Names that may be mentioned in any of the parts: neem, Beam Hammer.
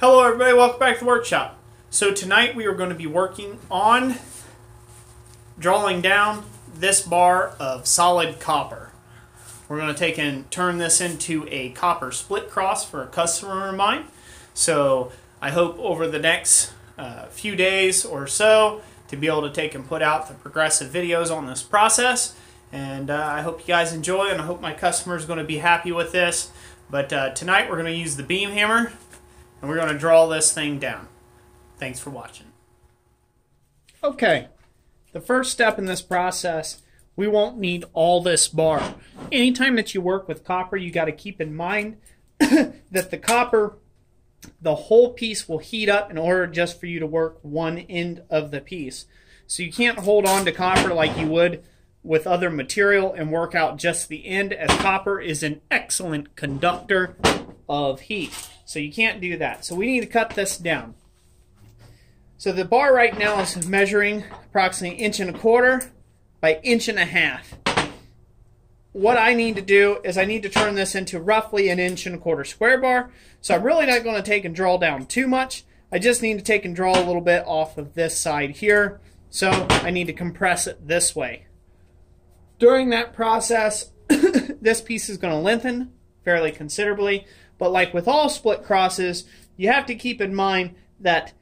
Hello everybody, welcome back to the workshop. So tonight we are going to be working on drawing down this bar of solid copper. We're going to take and turn this into a copper split cross for a customer of mine. So I hope over the next few days or so to be able to take and put out the progressive videos on this process. And I hope you guys enjoy, and I hope my customer is going to be happy with this. But tonight we're going to use the beam hammer. And we're going to draw this thing down. Thanks for watching. Okay, the first step in this process, we won't need all this bar. Anytime that you work with copper, you got to keep in mind that the copper, the whole piece will heat up in order just for you to work one end of the piece. So you can't hold on to copper like you would with other material and work out just the end, as copper is an excellent conductor of heat. So you can't do that. So we need to cut this down. So the bar right now is measuring approximately 1.25 inches by 1.5 inches. What I need to do is I need to turn this into roughly 1.25 inch square bar. So I'm really not going to take and draw down too much. I just need to take and draw a little bit off of this side here. So I need to compress it this way. During that process, this piece is going to lengthen fairly considerably. But like with all split crosses, you have to keep in mind that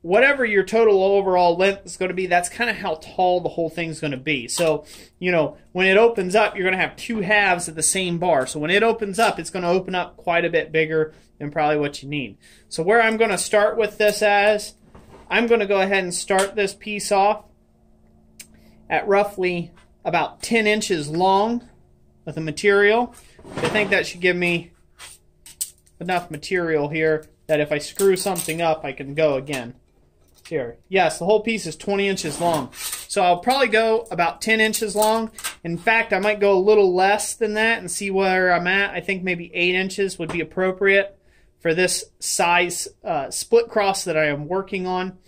whatever your total overall length is going to be, that's kind of how tall the whole thing's going to be. So, you know, when it opens up, you're going to have two halves of the same bar. So when it opens up, it's going to open up quite a bit bigger than probably what you need. So where I'm going to start with this as, I'm going to go ahead and start this piece off at roughly about 10 inches long of the material. I think that should give me enough material here that if I screw something up, I can go again. Here, yes, the whole piece is 20 inches long. So I'll probably go about 10 inches long. In fact, I might go a little less than that and see where I'm at. I think maybe 8 inches would be appropriate for this size split cross that I am working on.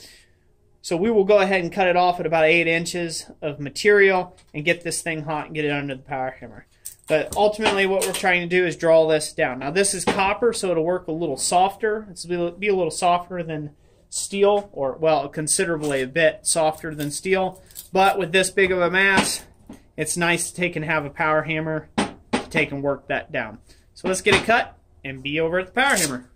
So we will go ahead and cut it off at about 8 inches of material and get this thing hot and get it under the power hammer. But ultimately what we're trying to do is draw this down. Now this is copper, so it'll work a little softer. It'll be a little softer than steel, or well, considerably a bit softer than steel. But with this big of a mass, it's nice to take and have a power hammer to take and work that down. So let's get it cut and be over at the power hammer.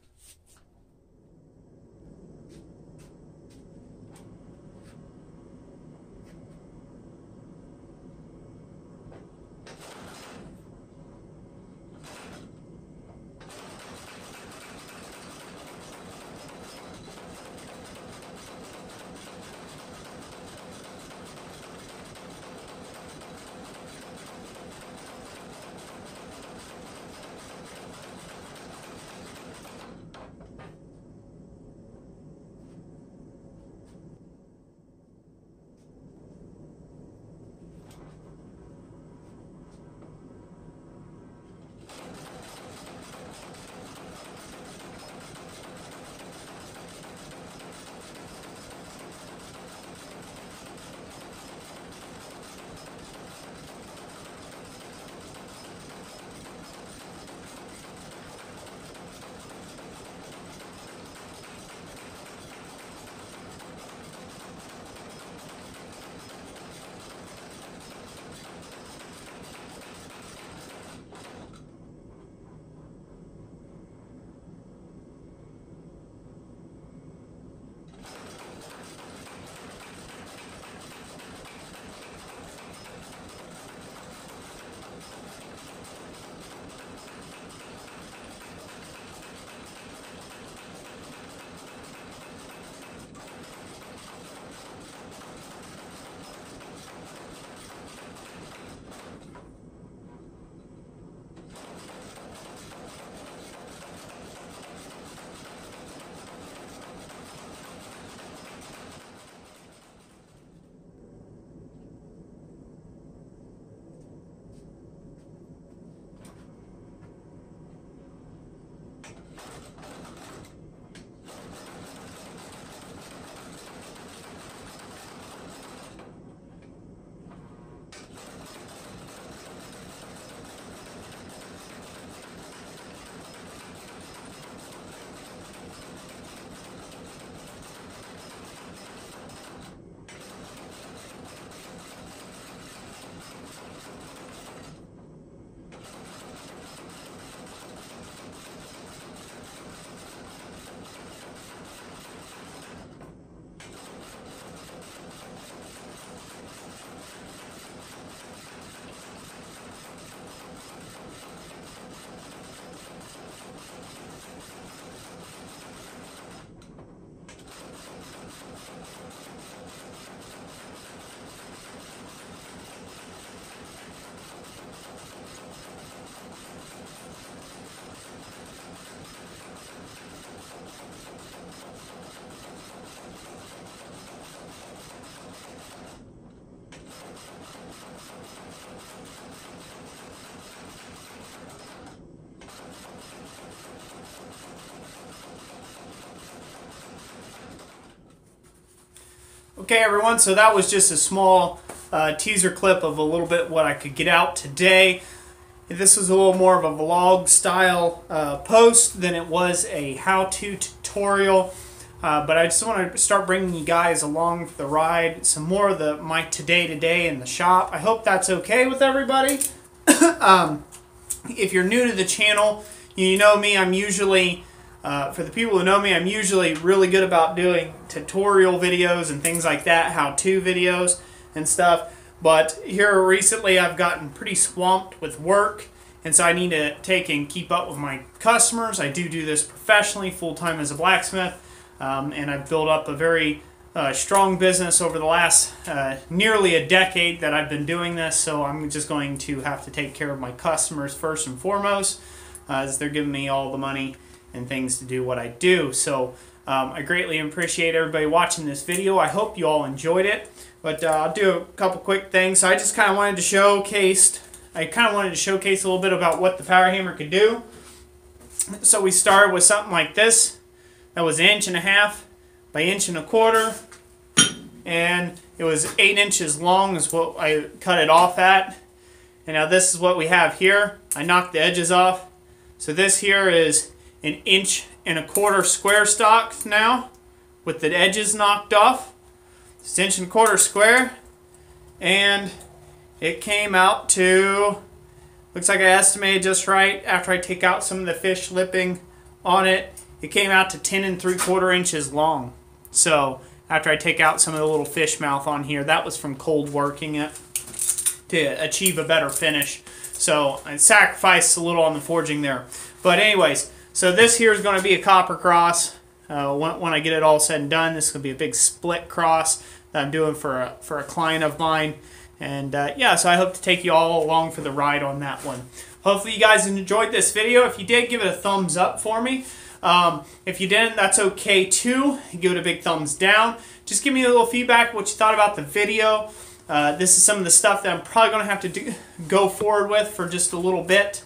Okay everyone, so that was just a small teaser clip of a little bit what I could get out today. This was a little more of a vlog style post than it was a how-to tutorial, but I just want to start bringing you guys along for the ride, some more of the my today in the shop. I hope that's okay with everybody. If you're new to the channel, you know me, I'm usually, for the people who know me, I'm usually really good about doing tutorial videos and things like that, how-to videos and stuff. But here recently I've gotten pretty swamped with work, and so I need to take and keep up with my customers. I do this professionally, full-time as a blacksmith, and I've built up a very strong business over the last nearly a decade that I've been doing this, so I'm just going to have to take care of my customers first and foremost, as they're giving me all the money and things to do what I do. So I greatly appreciate everybody watching this video. I hope you all enjoyed it, but I'll do a couple quick things. So I just kind of wanted to showcase, a little bit about what the power hammer could do. So we started with something like this. That was 1.5 inches. By 1.25 inches, and it was 8 inches long is what I cut it off at. And now this is what we have here. I knocked the edges off. So this here is 1.25 inch square stock now with the edges knocked off. It's 1.25 inch square, and it came out to, looks like I estimated just right after I take out some of the fish lipping on it. It came out to 10.75 inches long. So after I take out some of the little fish mouth on here, that was from cold working it to achieve a better finish. So I sacrificed a little on the forging there. But anyways, so this here is going to be a copper cross. When I get it all said and done, this is going to be a big split cross that I'm doing for a client of mine. And yeah, so I hope to take you all along for the ride on that one. Hopefully you guys enjoyed this video. If you did, give it a thumbs up for me. If you didn't, that's okay too. Give it a big thumbs down. Just give me a little feedback what you thought about the video. This is some of the stuff that I'm probably going to have to go forward with for just a little bit,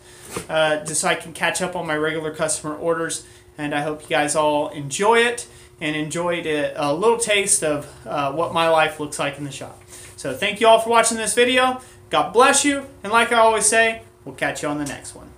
just so I can catch up on my regular customer orders. And I hope you guys all enjoy it and enjoyed a little taste of what my life looks like in the shop. So thank you all for watching this video. God bless you. And like I always say, we'll catch you on the next one.